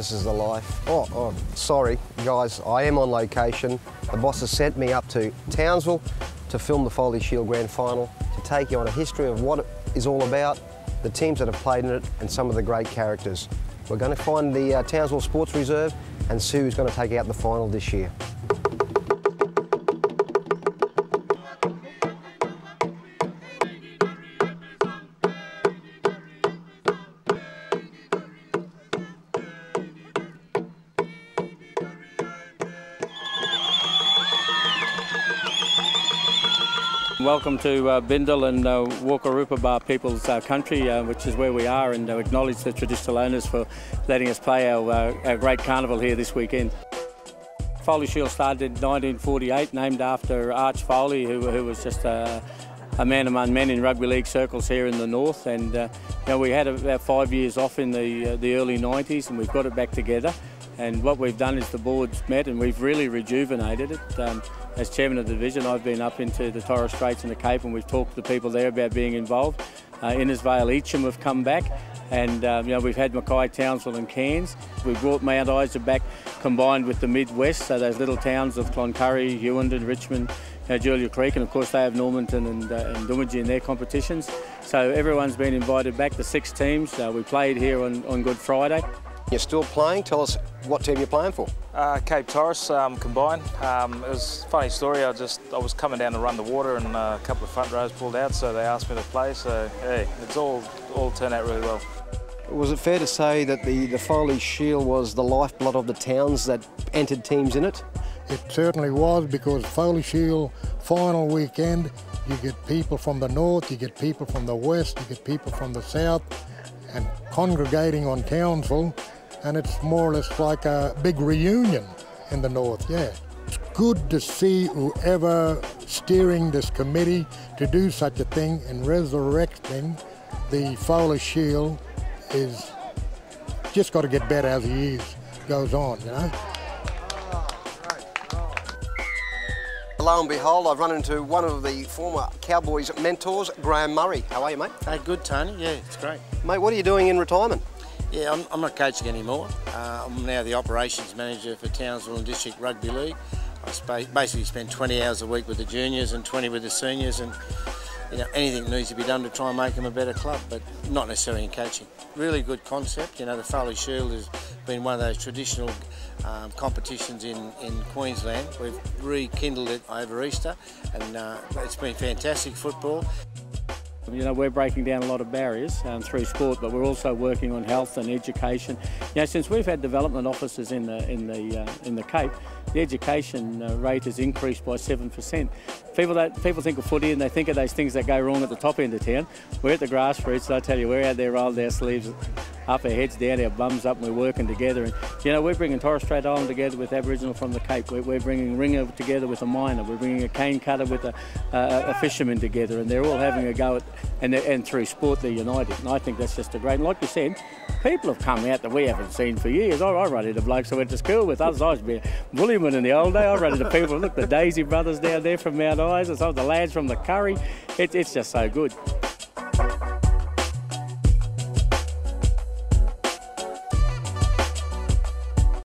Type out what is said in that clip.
this is the life. Oh, sorry, guys, I am on location. The boss has sent me up to Townsville to film the Foley Shield Grand Final, to take you on a history of what it is all about, the teams that have played in it, and some of the great characters. We're going to find the Townsville Sports Reserve and see who's going to take out the final this year. Welcome to Bindle and Walkarupa Bar People's Country, which is where we are, and acknowledge the traditional owners for letting us play our great carnival here this weekend. Foley Shield started in 1948, named after Arch Foley, who was just a man among men in rugby league circles here in the north. And you know, we had about 5 years off in the early 90s, and we've got it back together. And what we've done is the board's met and we've really rejuvenated it. As chairman of the division, I've been up into the Torres Straits and the Cape, and we've talked to people there about being involved. Innesvale, Eacham have come back, and you know, we've had Mackay, Townsville and Cairns. We brought Mount Isa back, combined with the Midwest, so those little towns of Cloncurry, Ewondon, Richmond, Julia Creek, and of course they have Normanton and Doomagie in their competitions. So everyone's been invited back, the six teams. We played here on Good Friday. You're still playing. Tell us what team you're playing for. Cape Torres combined. It was a funny story. I was coming down to run the water, and a couple of front rows pulled out, so they asked me to play. So hey, it's all turned out really well. Was it fair to say that the Foley Shield was the lifeblood of the towns that entered teams in it? It certainly was, because Foley Shield final weekend, you get people from the north, you get people from the west, you get people from the south, and congregating on Townsville. And it's more or less like a big reunion in the north, yeah. It's good to see whoever steering this committee to do such a thing, and resurrecting the Foley Shield is just got to get better as the years goes on, you know. Lo and behold, I've run into one of the former Cowboys mentors, Graham Murray. How are you, mate? Hey, good, Tony. Yeah, it's great. Mate, what are you doing in retirement? Yeah, I'm not coaching anymore. I'm now the operations manager for Townsville and District Rugby League. I basically spend 20 hours a week with the juniors and 20 with the seniors, and you know, anything needs to be done to try and make them a better club, but not necessarily in coaching. Really good concept. You know, the Foley Shield has been one of those traditional competitions in Queensland. We've rekindled it over Easter, and it's been fantastic football. You know, we're breaking down a lot of barriers through sport, but we're also working on health and education. You know, since we've had development officers in the Cape, the education rate has increased by 7%. People think of footy and they think of those things that go wrong at the top end of town. We're at the grassroots, and I tell you, we're out there rolled our sleeves up, our heads down, our bums up, and we're working together. And you know, we're bringing Torres Strait Island together with Aboriginal from the Cape. We're bringing ringer together with a miner. We're bringing a cane cutter with a fisherman together, and they're all having a go at, and through sport they're united. And I think that's just a great. And like you said, people have come out that we haven't seen for years. I run into blokes I went to school with. Others I was bullying in the old day. I run into people. Look, the Daisy brothers down there from Mount Isa, some of the lads from the Curry. It's just so good.